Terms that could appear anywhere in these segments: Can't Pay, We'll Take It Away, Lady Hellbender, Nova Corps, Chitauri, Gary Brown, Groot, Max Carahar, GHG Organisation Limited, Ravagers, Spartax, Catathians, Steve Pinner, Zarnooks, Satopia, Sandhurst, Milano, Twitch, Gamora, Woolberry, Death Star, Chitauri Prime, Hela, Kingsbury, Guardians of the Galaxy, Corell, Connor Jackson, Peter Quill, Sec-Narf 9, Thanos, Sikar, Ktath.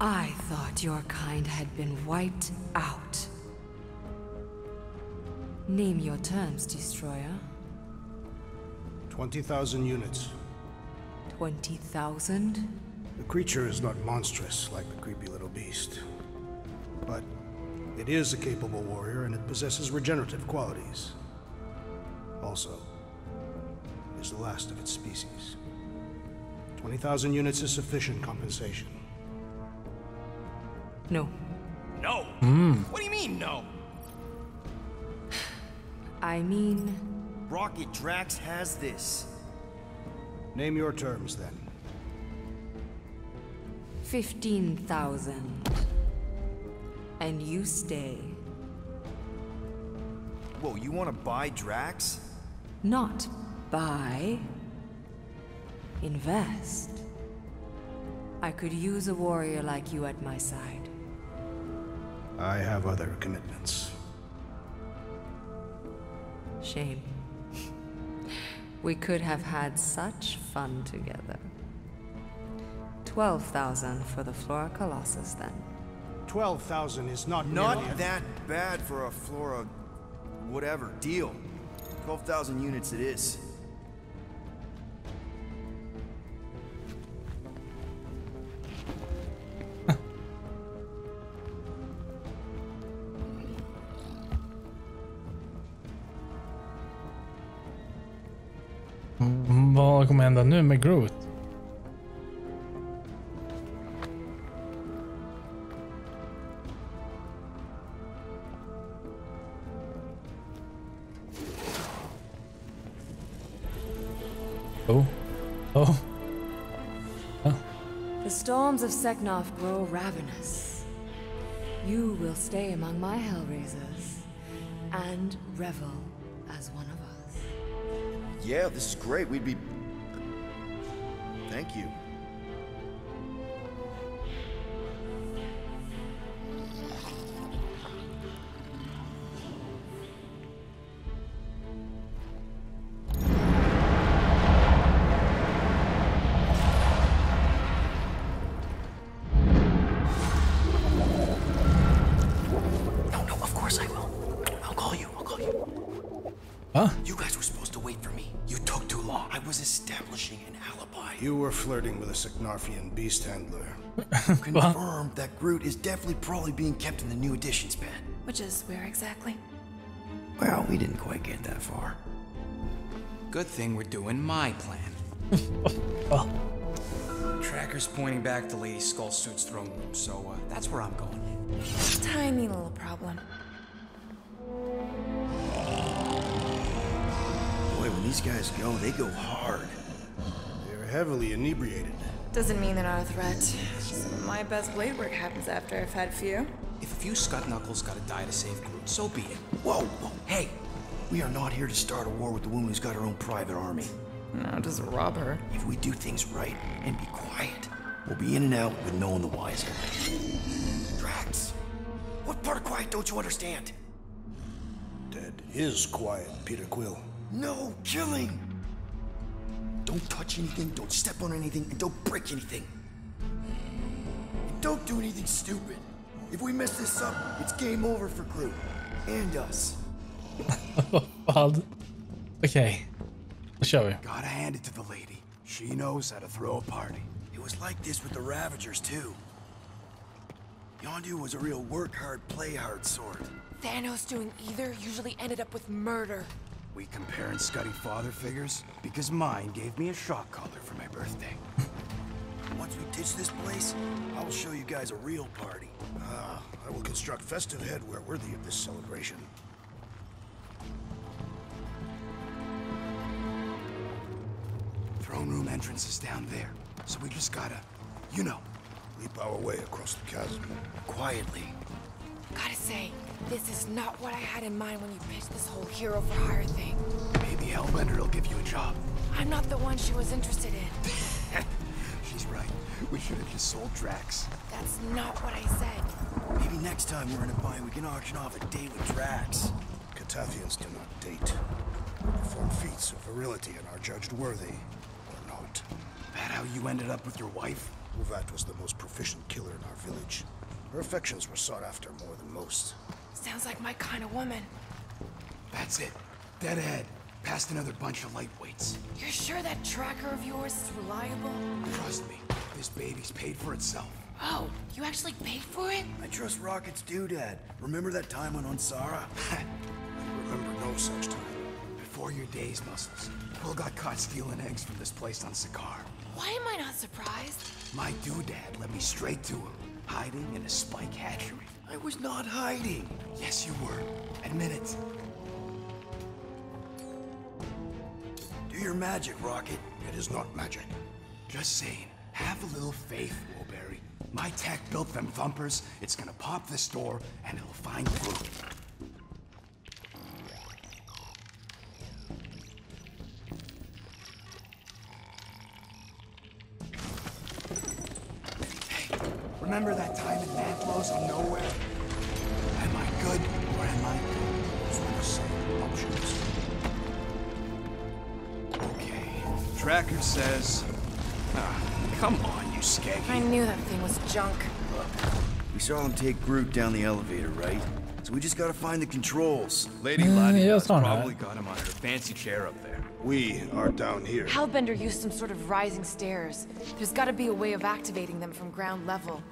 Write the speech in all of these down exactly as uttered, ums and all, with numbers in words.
I thought your kind had been wiped out. Name your terms, Destroyer. twenty thousand units. twenty thousand? The creature is not monstrous like the creepy little beast. But it is a capable warrior and it possesses regenerative qualities. Also, it's the last of its species. twenty thousand units is sufficient compensation. No. No? Mm. What do you mean, no? I mean... Rocket Drax has this. Name your terms, then. fifteen thousand. And you stay. Whoa, you want to buy Drax? Not buy. Invest. I could use a warrior like you at my side. I have other commitments. Shame. We could have had such fun together. twelve thousand for the Flora Colossus, then. twelve thousand is not Not million. That bad for a Flora... whatever deal. twelve thousand units it is. Vad kommer hända nu med Groot? Oh. Oh. Huh. The storms of Seknof grow ravenous. You will stay among my Hellraisers and revel as one of us. Yeah, this is great. We'd be... Thank you. Flirting with a Sicknuffian beast handler. Confirmed that Groot is definitely probably being kept in the new editions pen. Which is where exactly? Well, we didn't quite get that far. Good thing we're doing my plan. Oh. Tracker's pointing back to Lady Skullsuit's throne room, so uh, that's where I'm going. Tiny little problem. Boy, when these guys go, they go hard. Heavily inebriated. Doesn't mean they're not a threat. Some of my best blade work happens after I've had a few. If a few scut knuckles gotta die to save Groot, so be it. Whoa, whoa, hey! We are not here to start a war with the woman who's got her own private army. No, just rob her. If we do things right and be quiet, we'll be in and out with no one the wiser. Drax, what part of quiet don't you understand? Dead is quiet, Peter Quill. No killing! Don't touch anything, don't step on anything, and don't break anything. And don't do anything stupid. If we mess this up, it's game over for Groot. And us. Okay. Let's show you. Gotta hand it to the lady. She knows how to throw a party. It was like this with the Ravagers, too. Yondu was a real work-hard, play-hard sort. Thanos doing either usually ended up with murder. We comparing Scuddy father figures because mine gave me a shock collar for my birthday. Once we ditch this place, I'll show you guys a real party. Ah, I will construct festive headwear worthy of this celebration. Throne room entrance is down there, so we just gotta, you know, leap our way across the chasm quietly. Gotta say, this is not what I had in mind when you pitched this whole hero for hire thing. Maybe Hellbender will give you a job. I'm not the one she was interested in. She's right. We should have just sold Drax. That's not what I said. Maybe next time we're in a bind, we can auction off a date with Drax. Catathians do not date. We perform feats of virility and are judged worthy or not. That how you ended up with your wife? Ruvat was the most proficient killer in our village. Her affections were sought after more than most. Sounds like my kind of woman. That's it. Dead ahead. Past another bunch of lightweights. You're sure that tracker of yours is reliable? Trust me. This baby's paid for itself. Oh, you actually paid for it? I trust Rocket's doodad. Remember that time on Ansara? I remember no such time. Before your days, Muscles. Quill got caught stealing eggs from this place on Sikar. Why am I not surprised? My doodad led me straight to him, hiding in a spike hatchery. I was not hiding. Yes, you were. Admit it. Do your magic, Rocket. It is not magic. Just saying. Have a little faith, Woolberry. My tech built them thumpers. It's gonna pop this door, and it'll find Groot. Hey, remember that time in Mantlos on Nowhere? Am I good, or am I good? Those were the same options. Okay. Tracker says... Ah. Come on, you skeggy. I knew that thing was junk. We saw him take Groot down the elevator, right? So we just gotta find the controls. Lady mm, Ladia's probably right. Got him on her fancy chair up there. We are down here. Hellbender used some sort of rising stairs. There's gotta be a way of activating them from ground level.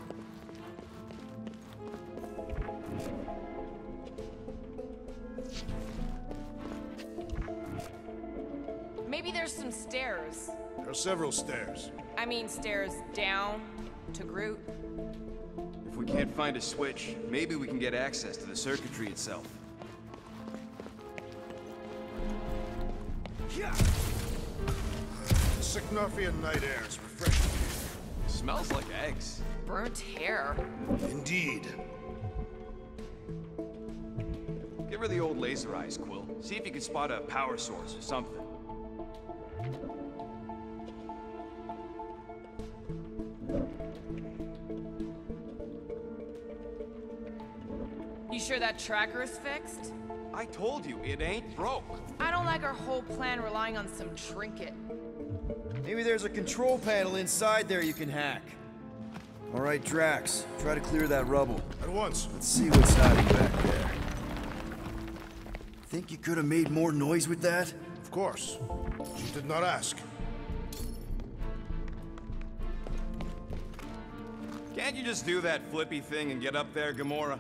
Maybe there's some stairs. There are several stairs. I mean stairs down to Groot. If we can't find a switch, maybe we can get access to the circuitry itself. Yeah. The Sicknuffian night air is refreshing. Smells like eggs. Burnt hair. Indeed. Give her the old laser eyes, Quill. See if you can spot a power source or something. You sure that tracker's fixed? I told you, it ain't broke. I don't like our whole plan relying on some trinket. Maybe there's a control panel inside there you can hack. All right, Drax, try to clear that rubble. At once. Let's see what's hiding back there. Think you could have made more noise with that? Of course. She did not ask. Can't you just do that flippy thing and get up there, Gamora?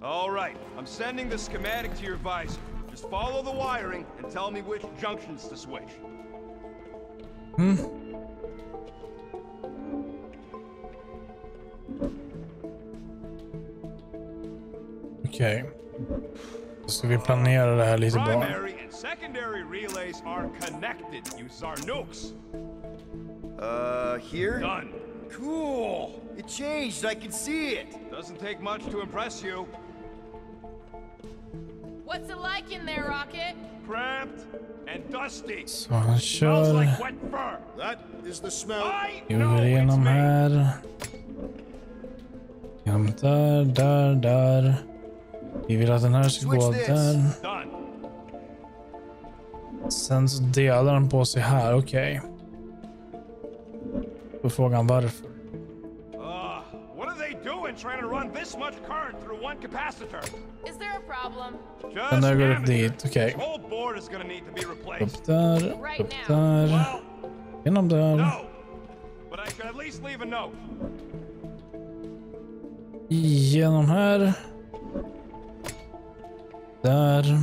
All right, I'm sending the schematic to your visor. Just follow the wiring and tell me which junctions to switch. Hmm. Okay. Så vi planerar det här lite bra. Primary and secondary relays are connected, you Zarnooks. Uh, here? Done. Cool. It changed. I can see it. Doesn't take much to impress you. What's it like in there, Rocket? Cramped and dusty. So han kör. Smells like wet fur. That is the smell. I know it's me. Genom där, där, där. Vi vill att den här ska gå där. Sen så delar den på sig här, okej. Okay. På frågan varför. Trying to run this much current through one capacitor. Is there a problem? Just up dit. Okay. The whole board is going to need to be replaced. Up där, right up där. Well, genom där. No. But I should at least leave a note. Genom här. Där.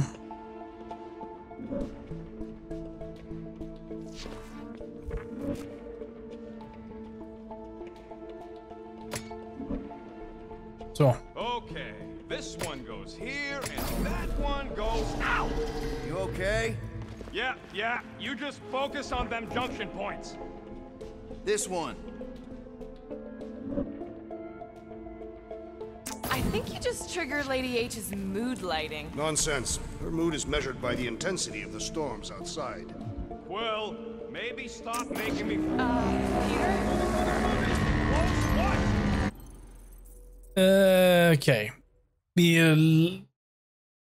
So. Okay, this one goes here and that one goes out. You okay? Yeah, yeah. You just focus on them junction points. This one. I think you just triggered Lady H's mood lighting. Nonsense. Her mood is measured by the intensity of the storms outside. Well, maybe stop making me. Uh, Peter? Close watch. Uh, Okej. Okay. Bil...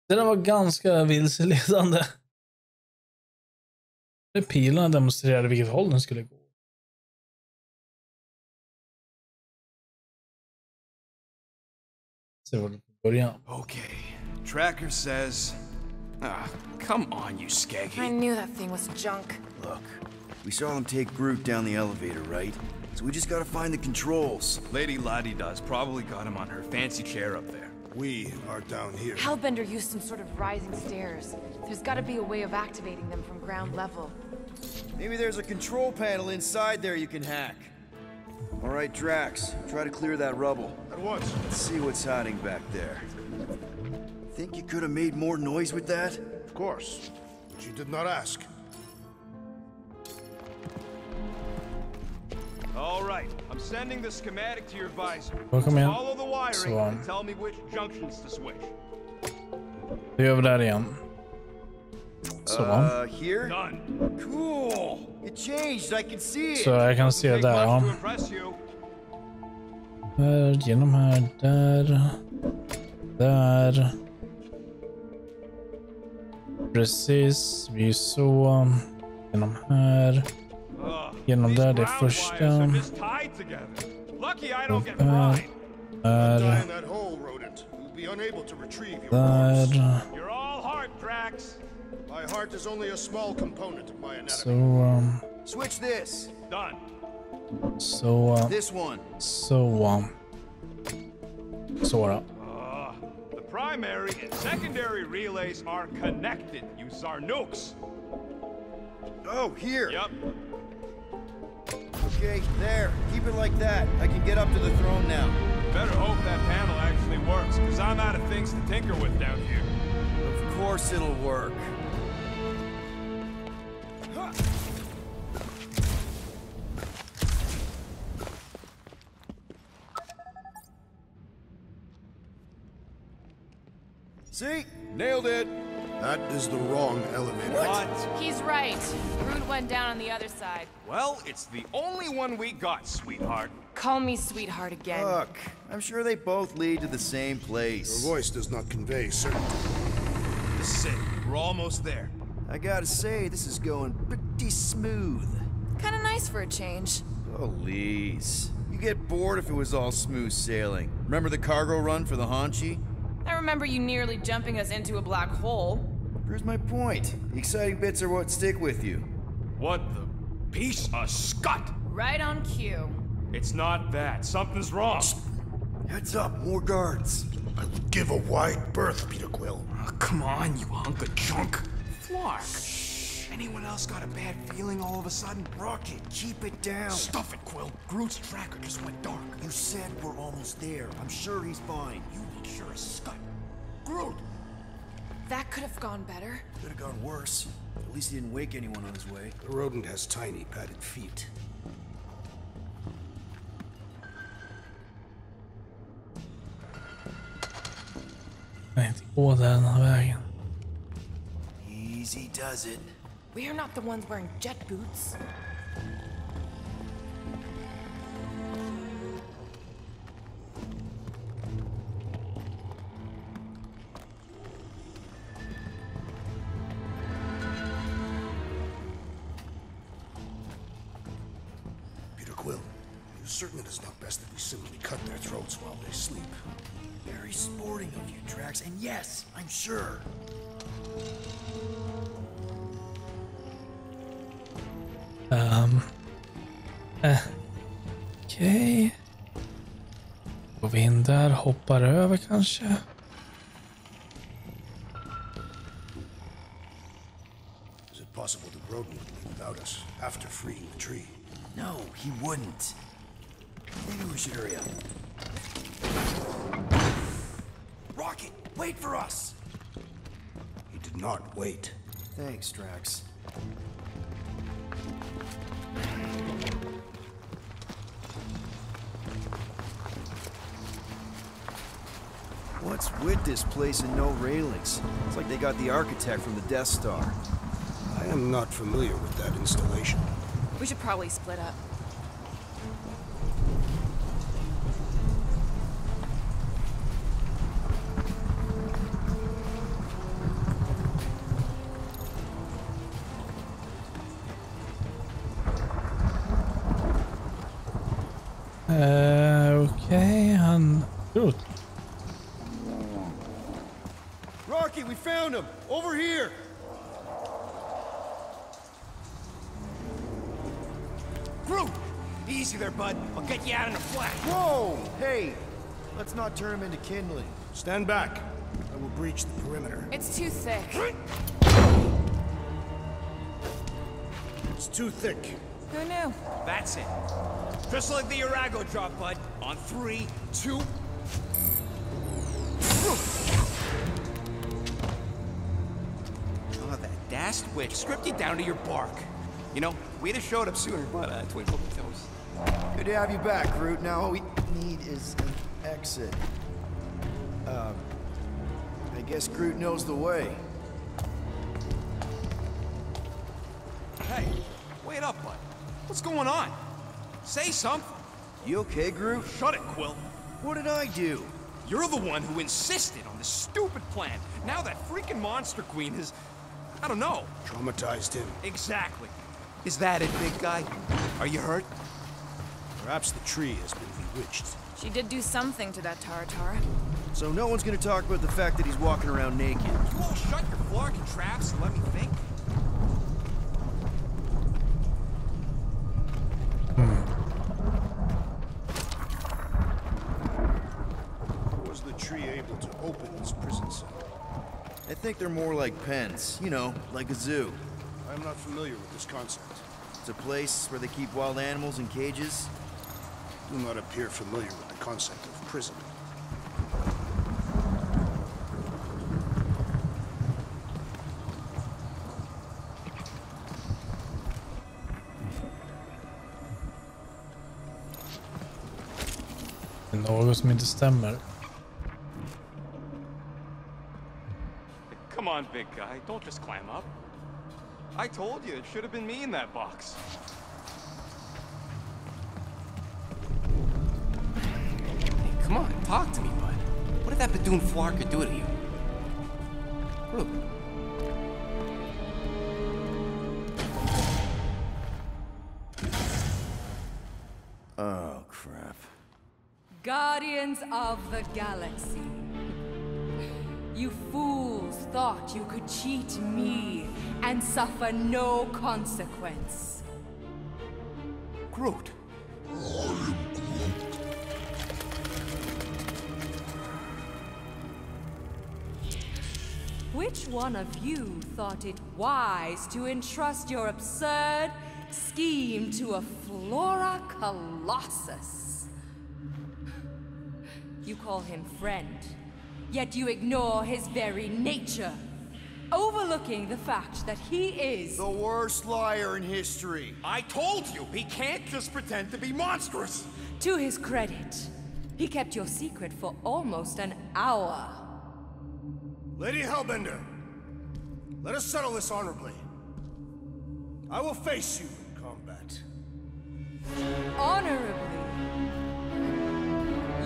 Det där var ganska vilseledande. Pilarna demonstrerade vilket håll den skulle gå. So we'll go down. Okay. Tracker says... Ah, come on, you skaggy. I knew that thing was junk. Look, we saw him take Groot down the elevator, right? So we just gotta find the controls. Lady Ladida's probably got him on her fancy chair up there. We are down here. Hellbender used some sort of rising stairs. There's gotta be a way of activating them from ground level. Maybe there's a control panel inside there you can hack. All right, Drax, try to clear that rubble. At once. Let's see what's hiding back there. Think you could have made more noise with that? Of course, but you did not ask. All right, I'm sending the schematic to your visor. Welcome in. Follow the wiring and tell me which junctions to switch. Do you have that in? So uh, here? None. Cool. It changed. I can see it. So I can see it there. Här, genom här, där, där. Precis. Vi såg genom här. Genom där det första. Där. Där. My heart is only a small component of my anatomy. So um switch this. Done. So uh this one. So um So what up? Uh, the primary and secondary relays are connected, you Zarnooks. Oh, here. Yep. Okay, there. Keep it like that. I can get up to the throne now. Better hope that panel actually works, because I'm out of things to tinker with down here. Of course it'll work. See? Nailed it! That is the wrong elevator. What? He's right. Groot went down on the other side. Well, it's the only one we got, sweetheart. Call me sweetheart again. Look, I'm sure they both lead to the same place. Your voice does not convey certainty. The city. We're almost there. I gotta say, this is going pretty smooth. Kinda nice for a change. Please. You get bored if it was all smooth sailing. Remember the cargo run for the Hanchi? I remember you nearly jumping us into a black hole. Here's my point. The exciting bits are what stick with you. What the piece of scut! Right on cue. It's not that. Something's wrong. Heads up, more guards. I would give a wide berth, Peter Quill. Oh, come on, you hunk of junk. Flark. Anyone else got a bad feeling all of a sudden? Rocket, keep it down. Stuff it, Quill. Groot's tracker just went dark. You said we're almost there. I'm sure he's fine. You look sure as scut. Groot! That could have gone better. Could have gone worse. At least he didn't wake anyone on his way. The rodent has tiny padded feet. Nej, inte gå där den här vägen. Easy does it. We are not the ones wearing jet boots. Peter Quill, you certainly does not best that we simply cut their throats while they sleep. Very sporting of you, Drax, and yes, I'm sure. Um. Eh. Okej. Okay. Går vi in där, hoppar över kanske. Is it possible the rodent would leave without us after freeing the tree? No, he wouldn't. Maybe we should hurry up. Rocket, wait for us! He did not wait. Thanks, Drax. What's with this place and no railings? It's like they got the architect from the Death Star. I am not familiar with that installation. We should probably split up. Uh, okay, and Groot. found him! Over here! Groot! Easy there, bud. I'll get you out in a flash. Whoa! Hey! Let's not turn him into kindling. Stand back. I will breach the perimeter. It's too thick. It's too thick. Who knew? That's it. Just like the Urago drop, bud. On three, two... Oh, that dashed witch stripped you down to your bark. You know, we'd have showed up sooner, but uh, twinkle toes. Good to have you back, Groot. Now all we need is an exit. Uh, I guess Groot knows the way. Hey, wait up, bud. What's going on? Say something. You okay, Groot? Shut it, Quill. What did I do? You're the one who insisted on this stupid plan. Now that freaking monster queen is, I don't know. Traumatized him. Exactly. Is that it, big guy? Are you hurt? Perhaps the tree has been bewitched. She did do something to that Taratara. So no one's gonna talk about the fact that he's walking around naked. You all shut your flarkin' traps and let me think. I think they're more like pens, you know, like a zoo. I'm not familiar with this concept. It's a place where they keep wild animals in cages. Do not appear familiar with the concept of prison. Det är något som inte stämmer. Come on, big guy. Don't just climb up. I told you, it should have been me in that box. Hey, come on, talk to me, bud. What did that Badoon flarker do to you? Look. Oh, crap. Guardians of the Galaxy. You fools thought you could cheat me and suffer no consequence. Groot. Which one of you thought it wise to entrust your absurd scheme to a Flora Colossus? You call him friend. Yet you ignore his very nature, overlooking the fact that he is... the worst liar in history. I told you, he can't just pretend to be monstrous. To his credit, he kept your secret for almost an hour. Lady Hellbender, let us settle this honorably. I will face you in combat. Honorably?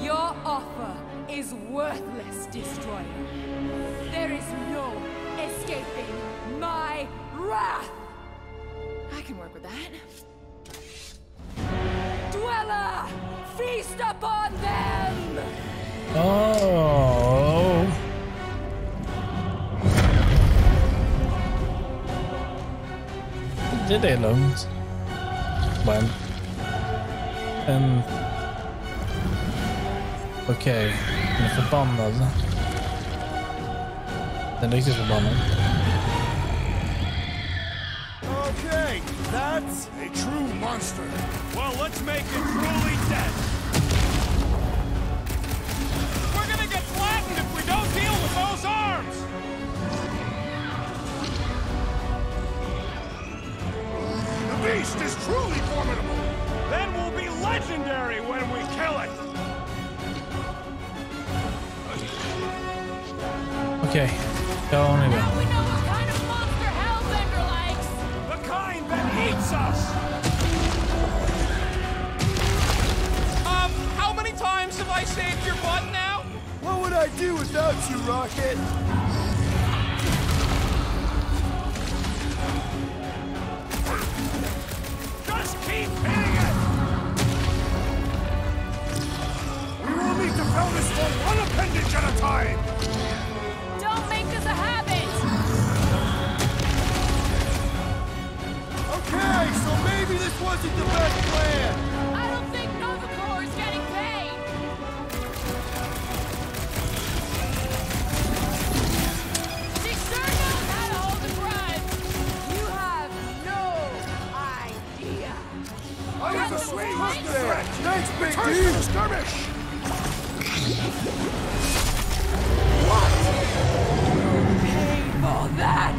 Your offer is worthless, Destroyer. There is no escaping my wrath! I can work with that. Dweller! Feast upon them! Oh... Det är lugnt. Men... Um... Okej, den är förbannad. Den är riktigt förbannad. Okay, that's a true monster. Well, let's make it truly dead. We're gonna get flattened if we don't deal with those arms! The beast is truly formidable. Then we'll be legendary when we kill it. Okay, go on again. Now we know what kind of monster Hellbender likes! The kind that eats us! Um, how many times have I saved your butt now? What would I do without you, Rocket? Just keep hitting it! We will need to throw this for one appendage at a time! Don't make this a habit! Continue to skirmish! What? You pay for that!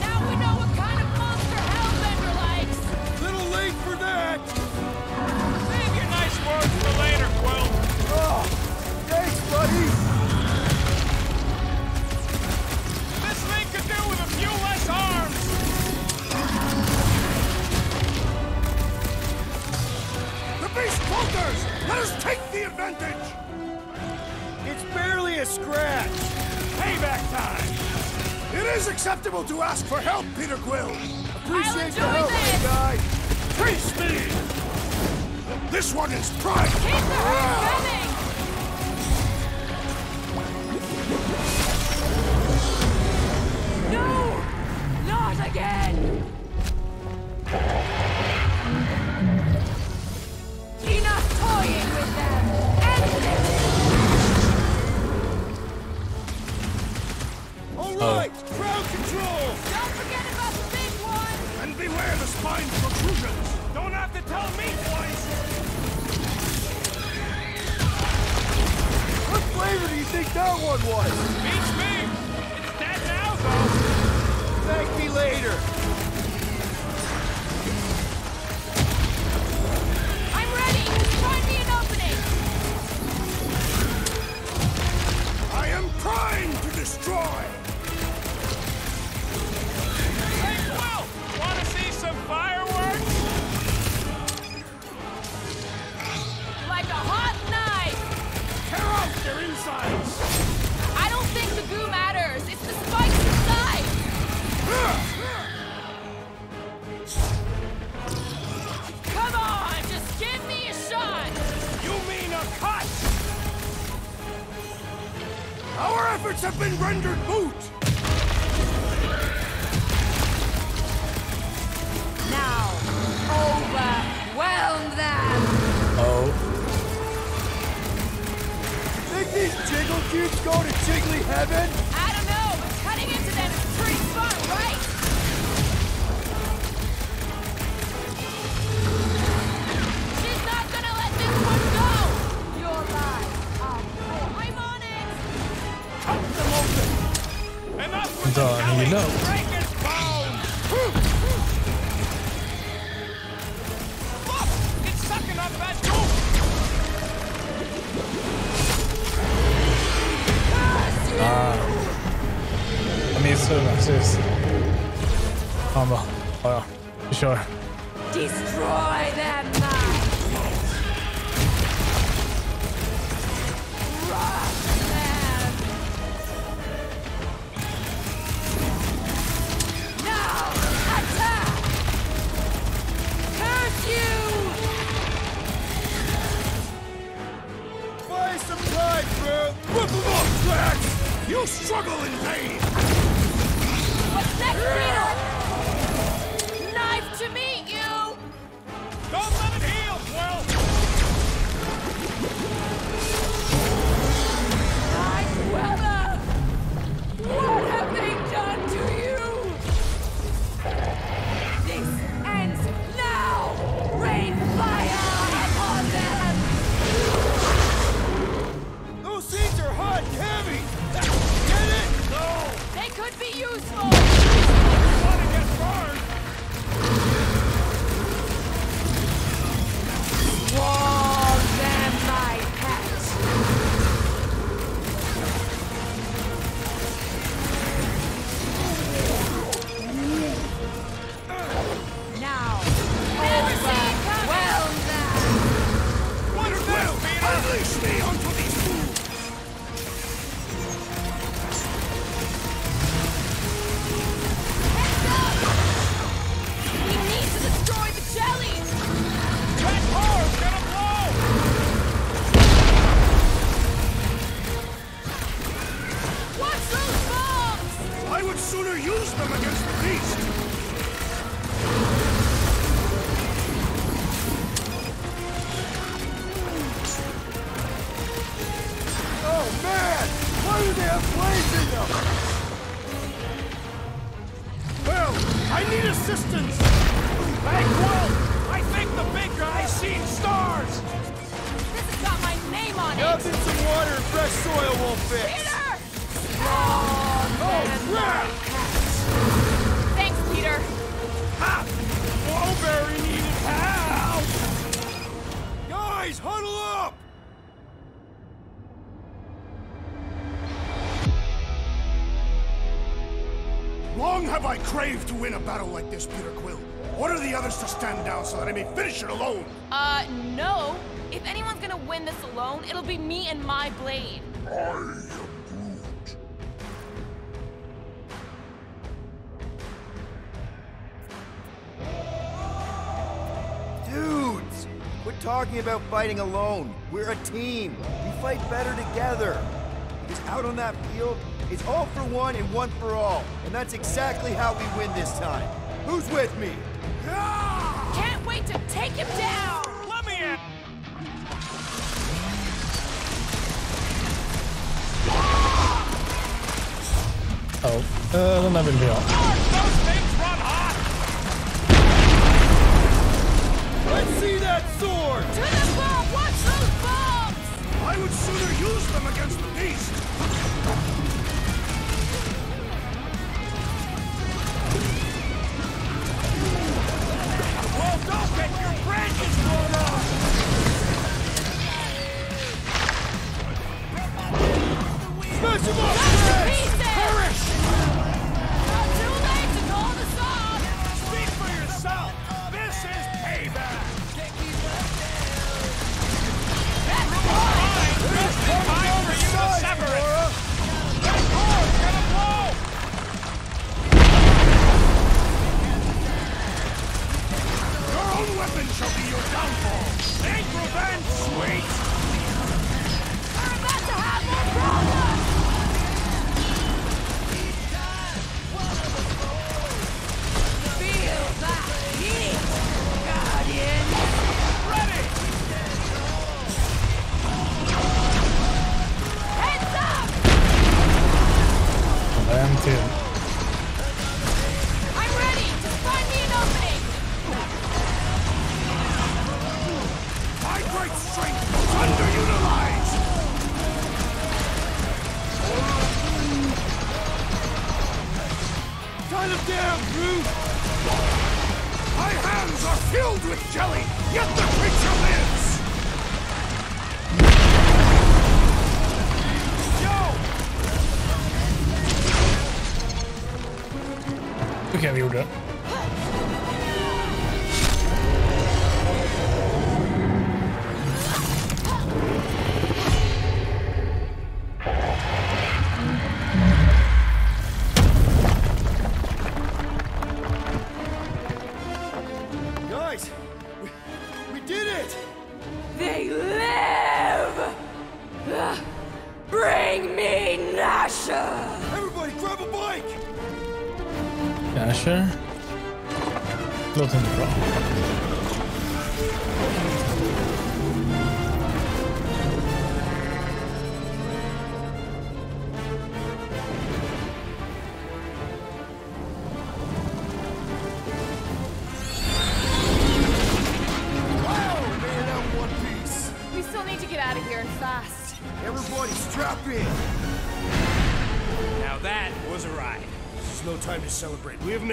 Now we know what kind of monster Hellbender likes! Little late for that! Save your nice words for later, Quill! Oh, thanks, buddy! Let us take the advantage! It's barely a scratch. Payback time! It is acceptable to ask for help, Peter Quill. Appreciate the help, guy. Free speed! This one is prime! Keep the hurt coming! No! Not again! Alright, oh. Crowd control! Don't forget about the big one! And beware the spine protrusions! Don't have to tell me twice! What flavor do you think that one was? Beats me! It's dead now, though! Thank me later! I'm ready! Find me an opening! I am primed to destroy! I don't think the goo matters. It's the spikes inside. Come on, just give me a shot. You mean a cut? Our efforts have been rendered moot. Now, overwhelm them. Oh. These jiggle cubes go to jiggly heaven? I don't know, but cutting into them is pretty fun, right? She's not gonna let this one go! You're right. Oh, I'm on it! Cut them open! Enough with the belly! You know. Break his bones! Look! It's sucking up that goop! Ah. I mean, so serious. Oh, well. Oh, yeah. Sure. Destroy them now. Rock them. Now attack. Curse you. Buy some time, bro. Whip them off, Drax. You struggle in vain! What's next, Peter? Knife to meet you! Don't let it heal, Quill! I need assistance! Hey, Quill! I think the big guy's seen stars! This has got my name on it! Up in some water and fresh soil won't fix! Peter! Oh, oh crap! Thanks, Peter! Ha! Woolberry needed help! Guys, huddle up! Long have I craved to win a battle like this, Peter Quill. Order the others to stand down so that I may finish it alone. Uh, no. If anyone's gonna win this alone, it'll be me and my blade. I am Groot. Dudes! Quit talking about fighting alone. We're a team. We fight better together. Because out on that field, it's all for one and one for all. And that's exactly how we win this time. Who's with me? Can't wait to take him down! Let me in! Oh, uh, they'll never be off. Those things run hot! Let's see that sword! To the bomb! Watch those bombs! I would sooner use them against the beast! Well, don't get your branches blown off! Smash him up! Perish! Not too late to call the song! Speak for yourself! This is payback! That's fine! There's time for you to sever it! That core's gonna blow! Your weapon shall be your downfall! Take revenge, sweet! We're about to have more problems! Feel that heat, Guardian! Ready! Heads up! I am too. I'm ready! Just find me an opening! My great strength was underutilized! Tie them down, Groot! My hands are filled with jelly, yet the creature lives! Yo! Okay, we're done.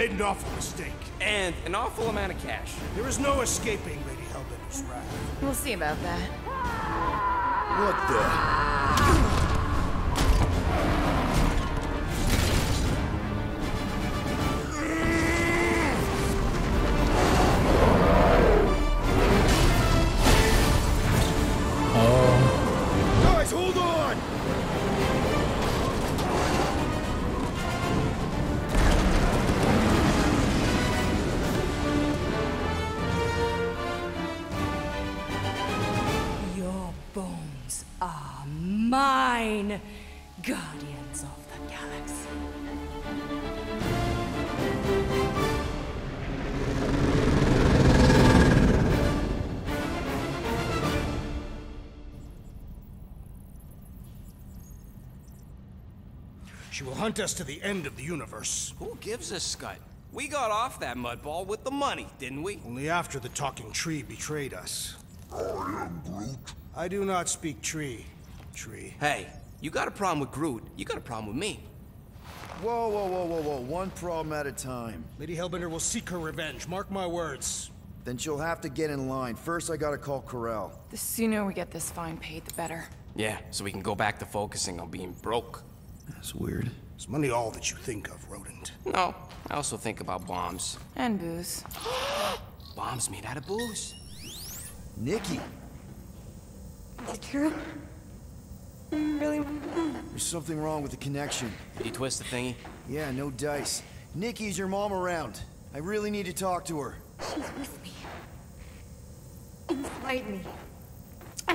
An awful mistake. And an awful amount of cash. There is no escaping Lady Hellbender's wrath. We'll see about that. What the? Oh. Guys, hold on! Mine, Guardians of the Galaxy. She will hunt us to the end of the universe. Who gives a scut? We got off that mudball with the money, didn't we? Only after the talking tree betrayed us. I am Groot. I do not speak tree. Tree. Hey, you got a problem with Groot, you got a problem with me. Whoa, whoa, whoa, whoa, whoa. One problem at a time. Lady Hellbender will seek her revenge, mark my words. Then she'll have to get in line. First, I gotta call Corell. The sooner we get this fine paid, the better. Yeah, so we can go back to focusing on being broke. That's weird. Is money all that you think of, rodent? No, I also think about bombs. And booze. Bombs made out of booze. Nikki. You're... really... There's something wrong with the connection. Did you twist the thingy? Yeah, no dice. Nikki's your mom around. I really need to talk to her. She's with me. Inside me.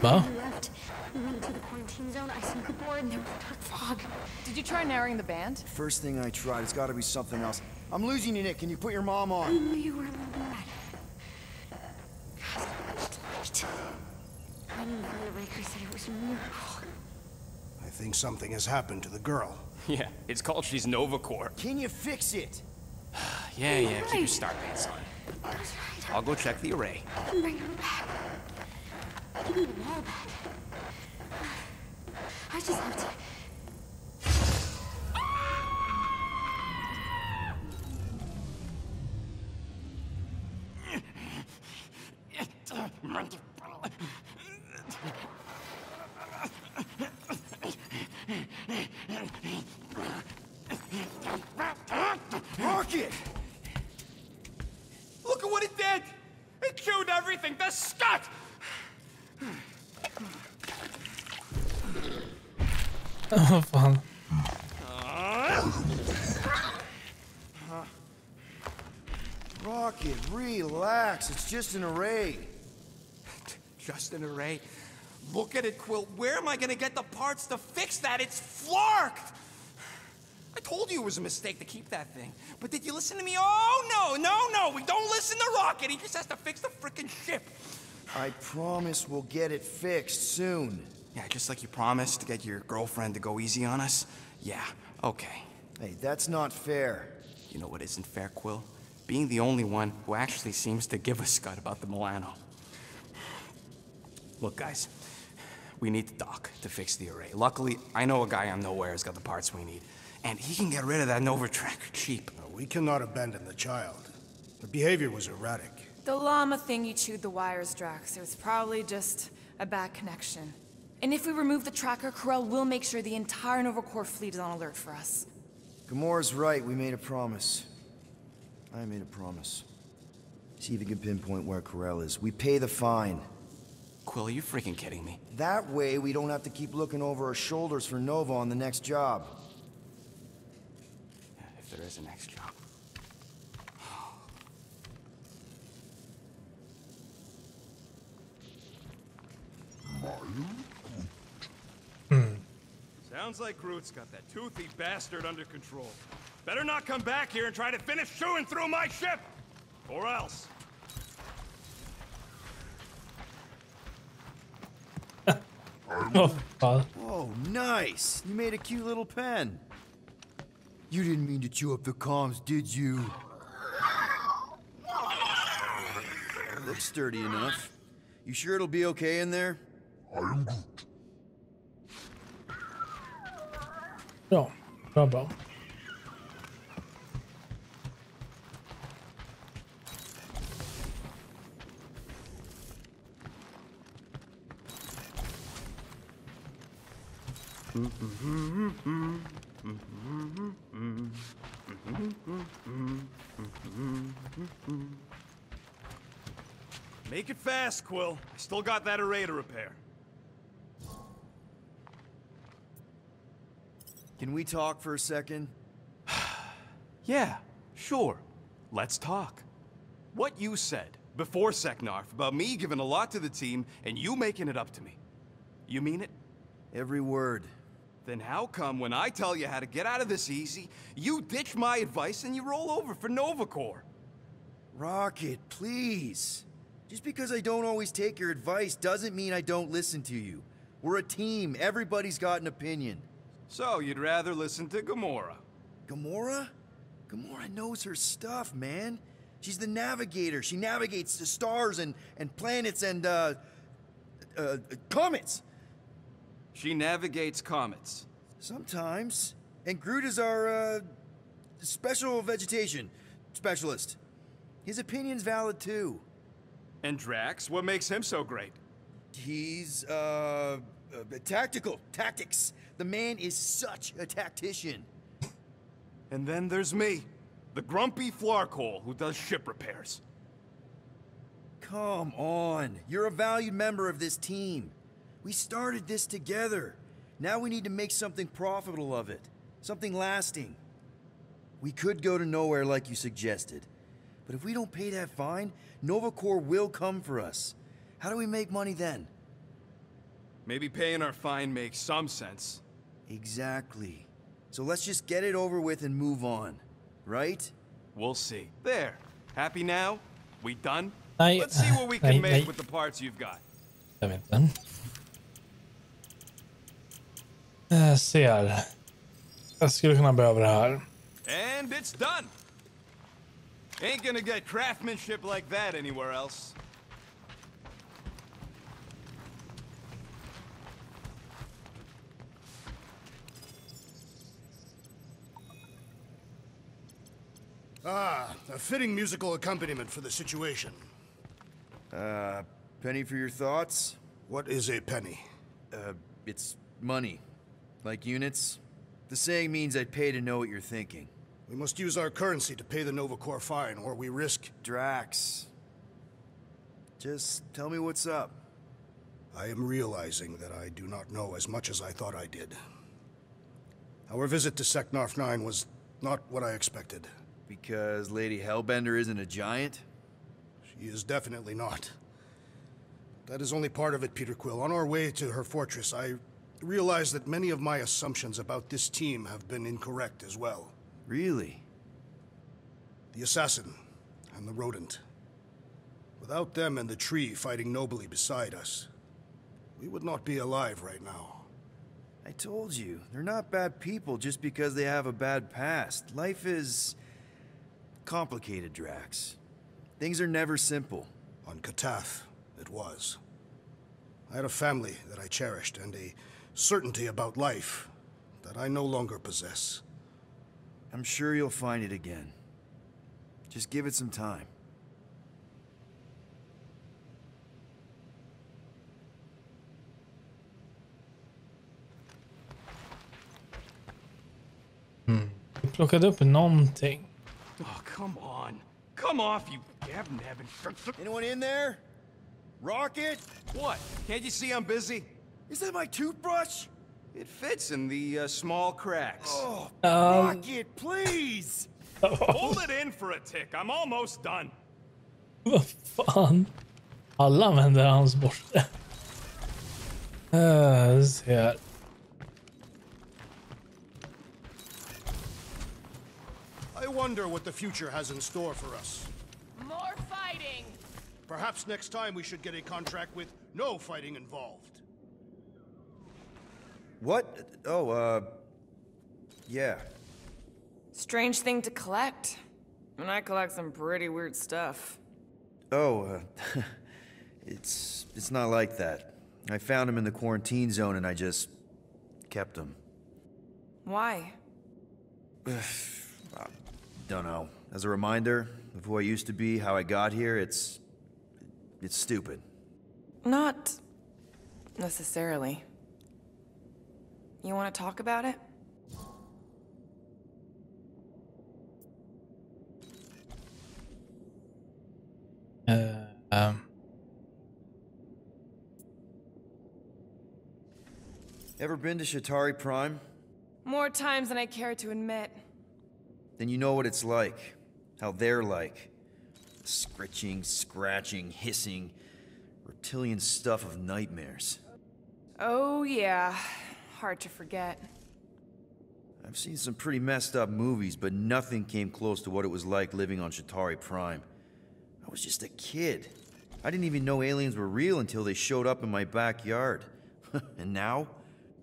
Well? I left and went to the quarantine zone. I sunk the board and there was dark fog. Did you try narrowing the band? First thing I tried. It's got to be something else. I'm losing you, Nick. Can you put your mom on? I knew you were mad. I knew the Raker said it was a miracle. I think something has happened to the girl. Yeah, it's called she's Nova Corps. Can you fix it? yeah, yeah. Right. Keep your star pants on. Right. I'll go check the array. Bring her back. I need a wall back. I just have to... Rocket! Look at what it did! It killed everything! The scut! Oh, fun. Rocket, relax. It's just an array. Just an array? Look at it, Quill. Where am I gonna get the parts to fix that? It's flarked! I told you it was a mistake to keep that thing. But did you listen to me? Oh, no, no, no. We don't listen to Rocket. He just has to fix the frickin' ship. I promise we'll get it fixed soon. Yeah, just like you promised to get your girlfriend to go easy on us. Yeah, okay. Hey, that's not fair. You know what isn't fair, Quill? Being the only one who actually seems to give a scut about the Milano. Look, guys, we need the doc to fix the array. Luckily, I know a guy on Nowhere has got the parts we need. And he can get rid of that Nova tracker cheap. No, we cannot abandon the child. Her behavior was erratic. The llama thing you chewed the wires, Drax. It was probably just a bad connection. And if we remove the tracker, Corell will make sure the entire Nova Corps fleet is on alert for us. Gamora's right, we made a promise. I made a promise. See if you can pinpoint where Corell is. We pay the fine. Quill, are you freaking kidding me? That way we don't have to keep looking over our shoulders for Nova on the next job. Yeah, if there is a next job. Sounds like Groot's got that toothy bastard under control. Better not come back here and try to finish chewing through my ship! Or else! Oh, nice! You made a cute little pen. You didn't mean to chew up the comms, did you? Looks sturdy enough. You sure it'll be okay in there? I am Groot. No, no, bro. Make it fast, Quill. I still got that array to repair. Can we talk for a second? Yeah, sure. Let's talk. What you said before Seknof about me giving a lot to the team and you making it up to me. You mean it? Every word. Then how come when I tell you how to get out of this easy, you ditch my advice and you roll over for Nova Corps? Rocket, please. Just because I don't always take your advice doesn't mean I don't listen to you. We're a team. Everybody's got an opinion. So, you'd rather listen to Gamora? Gamora? Gamora knows her stuff, man. She's the navigator. She navigates the stars and, and planets and, uh, uh, comets. She navigates comets. Sometimes. And Groot is our, uh, special vegetation specialist. His opinion's valid, too. And Drax? What makes him so great? He's, uh, uh tactical. Tactics. The man is such a tactician. And then there's me. The grumpy Flarcole who does ship repairs. Come on. You're a valued member of this team. We started this together. Now we need to make something profitable of it. Something lasting. We could go to nowhere like you suggested. But if we don't pay that fine, Nova Corps will come for us. How do we make money then? Maybe paying our fine makes some sense. Exactly. So let's just get it over with and move on. Right? We'll see. There. Happy now? We done? I, Let's see what we can I, make I, with the parts you've got. I'm done. Uh, ser. Jag skulle kunna behöva det här. And it's done. Ain't gonna get craftsmanship like that anywhere else. Ah, a fitting musical accompaniment for the situation. Uh, penny for your thoughts? What is a penny? Uh, it's money. Like units? The saying means I'd pay to know what you're thinking. We must use our currency to pay the Nova Corps fine, or we risk... Drax. Just tell me what's up. I am realizing that I do not know as much as I thought I did. Our visit to Sec-Narf nine was not what I expected. Because Lady Hellbender isn't a giant? She is definitely not. That is only part of it, Peter Quill. On our way to her fortress, I realized that many of my assumptions about this team have been incorrect as well. Really? The assassin and the rodent. Without them and the tree fighting nobly beside us, we would not be alive right now. I told you, they're not bad people just because they have a bad past. Life is... complicated, Drax. Things are never simple. On Ktath, it was. I had a family that I cherished and a certainty about life that I no longer possess. I'm sure you'll find it again. Just give it some time. Hmm. Jag plockade upp någonting. Oh, come on. Come off, you gab-nabbing. Anyone in there? Rocket? What? Can't you see I'm busy? Is that my toothbrush? It fits in the uh, small cracks. Oh, um... Rocket, please! Hold it in for a tick. I'm almost done. Vad fan? Alla använder hans borste. uh, se här. I wonder what the future has in store for us. More fighting! Perhaps next time we should get a contract with no fighting involved. What? Oh, uh... yeah. Strange thing to collect. And I collect some pretty weird stuff. Oh, uh... it's... it's not like that. I found them in the quarantine zone and I just... kept them. Why? Don't know. As a reminder of who I used to be, how I got here, it's... it's stupid. Not... necessarily. You want to talk about it? Uh, um... Ever been to Chitauri Prime? More times than I care to admit. Then you know what it's like. How they're like. Scritching, scratching, hissing. Reptilian stuff of nightmares. Oh yeah. Hard to forget. I've seen some pretty messed up movies, but nothing came close to what it was like living on Chitauri Prime. I was just a kid. I didn't even know aliens were real until they showed up in my backyard. And now?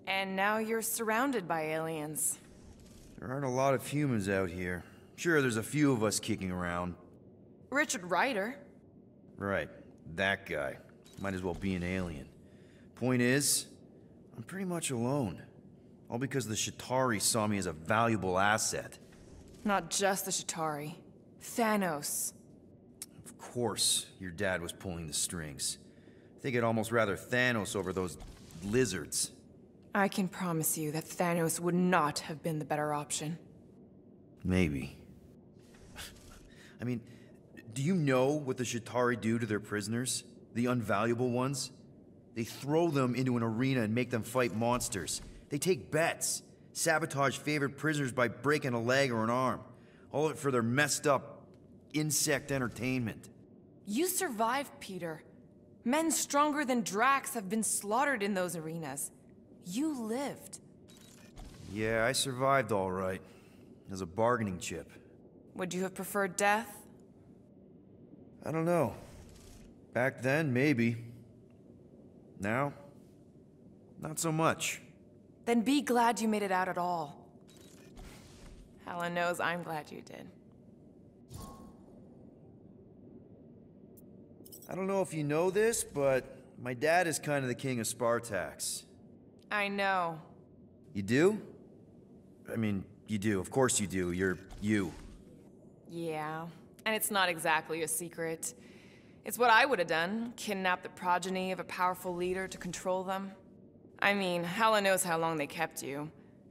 And now you're surrounded by aliens. There aren't a lot of humans out here, Sure, there's a few of us kicking around. Richard Rider. Right, that guy. Might as well be an alien. Point is, I'm pretty much alone. All because the Chitauri saw me as a valuable asset. Not just the Chitauri. Thanos. Of course, your dad was pulling the strings. I think I'd almost rather Thanos over those lizards. I can promise you that Thanos would not have been the better option. Maybe. I mean, do you know what the Chitauri do to their prisoners? The unvaluable ones? They throw them into an arena and make them fight monsters. They take bets, sabotage favored prisoners by breaking a leg or an arm. All of it for their messed up insect entertainment. You survived, Peter. Men stronger than Drax have been slaughtered in those arenas. You lived. Yeah, I survived all right. As a bargaining chip. Would you have preferred death? I don't know. Back then, maybe. Now, not so much. Then be glad you made it out at all. Helen knows I'm glad you did. I don't know if you know this, but my dad is kind of the king of Spartax. I know. You do? I mean, you do. Of course you do. You're you. Yeah. And it's not exactly a secret. It's what I would have done. Kidnap the progeny of a powerful leader to control them. I mean, Hela knows how long they kept you.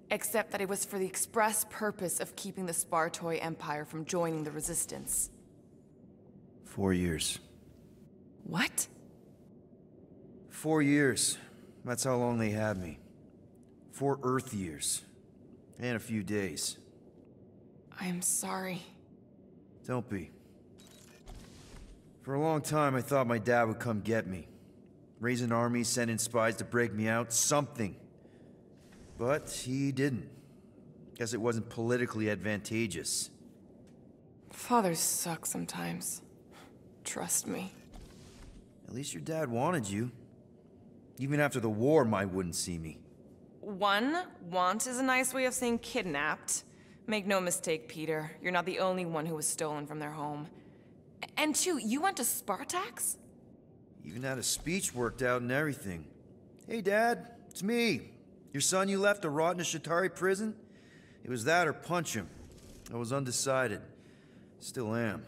Except that it was for the express purpose of keeping the Spartoi Empire from joining the Resistance. Four years. What? Four years. That's how long they had me. Four Earth years. And a few days. I am sorry. Don't be. For a long time, I thought my dad would come get me. Raise an army, send in spies to break me out, something. But he didn't. Guess it wasn't politically advantageous. Fathers suck sometimes. Trust me. At least your dad wanted you. Even after the war, my wouldn't see me. One, want is a nice way of saying kidnapped. Make no mistake, Peter. You're not the only one who was stolen from their home. And two, you went to Spartax? Even had a speech worked out and everything. Hey, Dad, it's me. Your son you left to rot in a Chitauri prison? It was that or punch him. I was undecided. Still am.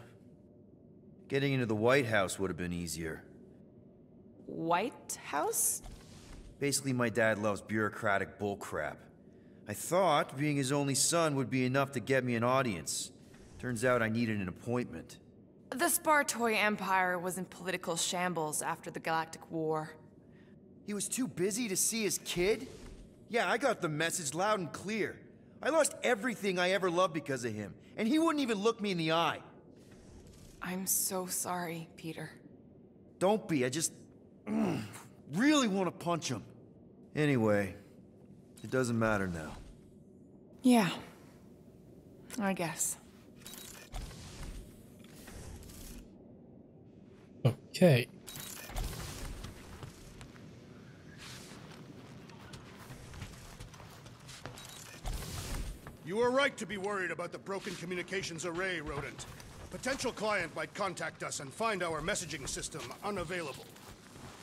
Getting into the White House would have been easier. White House? Basically, my dad loves bureaucratic bullcrap. I thought being his only son would be enough to get me an audience. Turns out I needed an appointment. The Spartoi Empire was in political shambles after the Galactic War. He was too busy to see his kid? Yeah, I got the message loud and clear. I lost everything I ever loved because of him, and he wouldn't even look me in the eye. I'm so sorry, Peter. Don't be, I just really want to punch him. Anyway, it doesn't matter now. Yeah, I guess. Okay. You were right to be worried about the broken communications array, Rodent. A potential client might contact us and find our messaging system unavailable.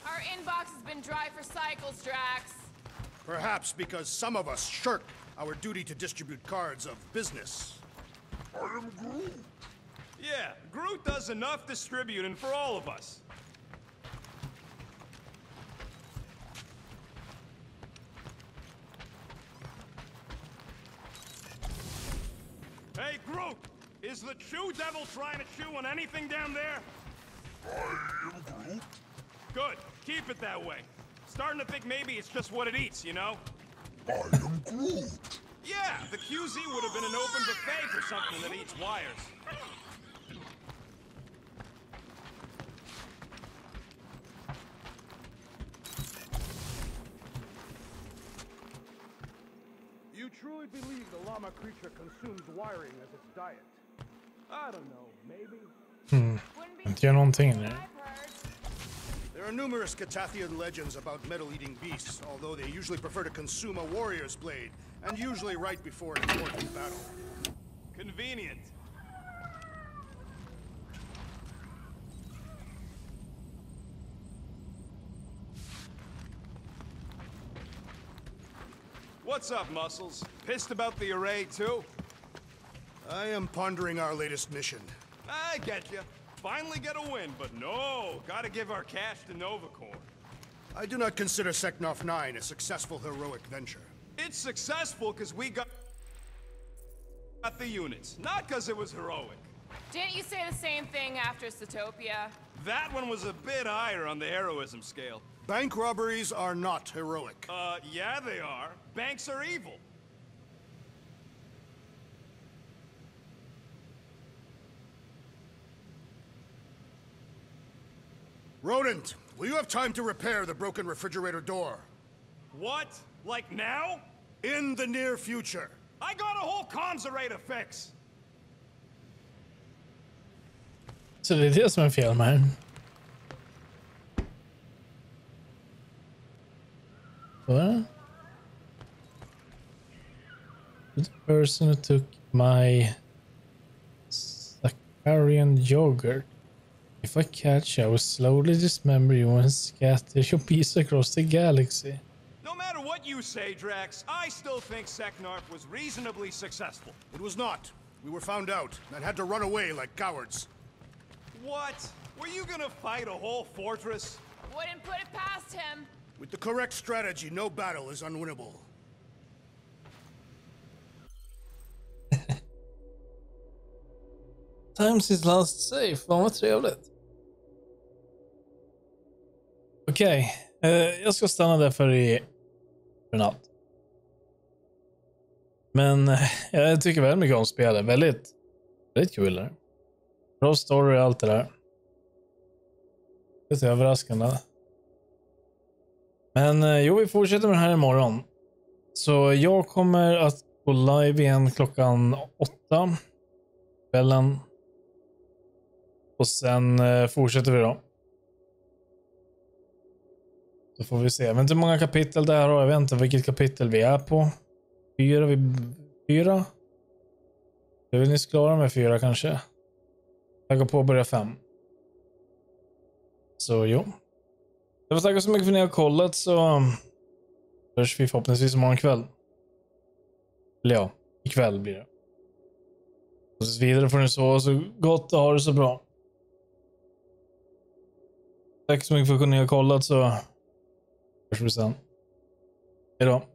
Our inbox has been dry for cycles, Drax. Perhaps because some of us shirk our duty to distribute cards of business. I am Groot. Yeah, Groot does enough distributing for all of us. Hey, Groot! Is the Chew Devil trying to chew on anything down there? I am Groot. Good. Keep it that way. Starting to think maybe it's just what it eats, you know? I am Groot. Yeah, the Q Z would have been an open buffet for something that eats wires. You truly believe the llama creature consumes wiring as its diet? I don't know, maybe? Hmm. I don't think that. There are numerous Catathian legends about metal-eating beasts, although they usually prefer to consume a warrior's blade, and usually right before an important battle. Convenient. What's up, Muscles? Pissed about the array, too? I am pondering our latest mission. I get you. Finally get a win, but no, gotta give our cash to Nova Corps. I do not consider Seknof nine a successful heroic venture. It's successful because we got the units, not because it was heroic. Didn't you say the same thing after Satopia? That one was a bit higher on the heroism scale. Bank robberies are not heroic. Uh, yeah they are. Banks are evil. Rodent, will you have time to repair the broken refrigerator door? What? Like now? In the near future. I got a whole comms array to fix. Så det är det som är fel med. What? The person who took my Sakarian yogurt. If I catch you, I will slowly dismember you and scatter your piece across the galaxy. No matter what you say, Drax, I still think Sec-Narf was reasonably successful. It was not. We were found out and had to run away like cowards. What? Were you gonna fight a whole fortress? Wouldn't put it past him. With the correct strategy, no battle is unwinnable. Time since last save. Fan vad trevligt. Okej, okay. eh, jag ska stanna där för i för natt. Men eh, jag tycker väldigt mycket om spelet. Väldigt, väldigt kul där. Bra story och allt det där. Det är överraskande. Men eh, jo, vi fortsätter med det här imorgon. Så jag kommer att gå live igen klockan åtta. Kvällen. Och sen eh, fortsätter vi då. Då får vi se. Jag vet inte hur många kapitel det här har. Jag vet inte vilket kapitel vi är på. Fyra? Vi, fyra? Jag vill nyss klara med fyra kanske. Jag går på att börja fem. Så jo. Jag får tacka så mycket för att ni har kollat. Så hörs vi förhoppningsvis imorgon kväll. Eller ja, ikväll blir det. Och så vidare får ni så, så gott och ha det så bra. Tack så mycket för att ni har kollat så hörs vi sen. Hejdå.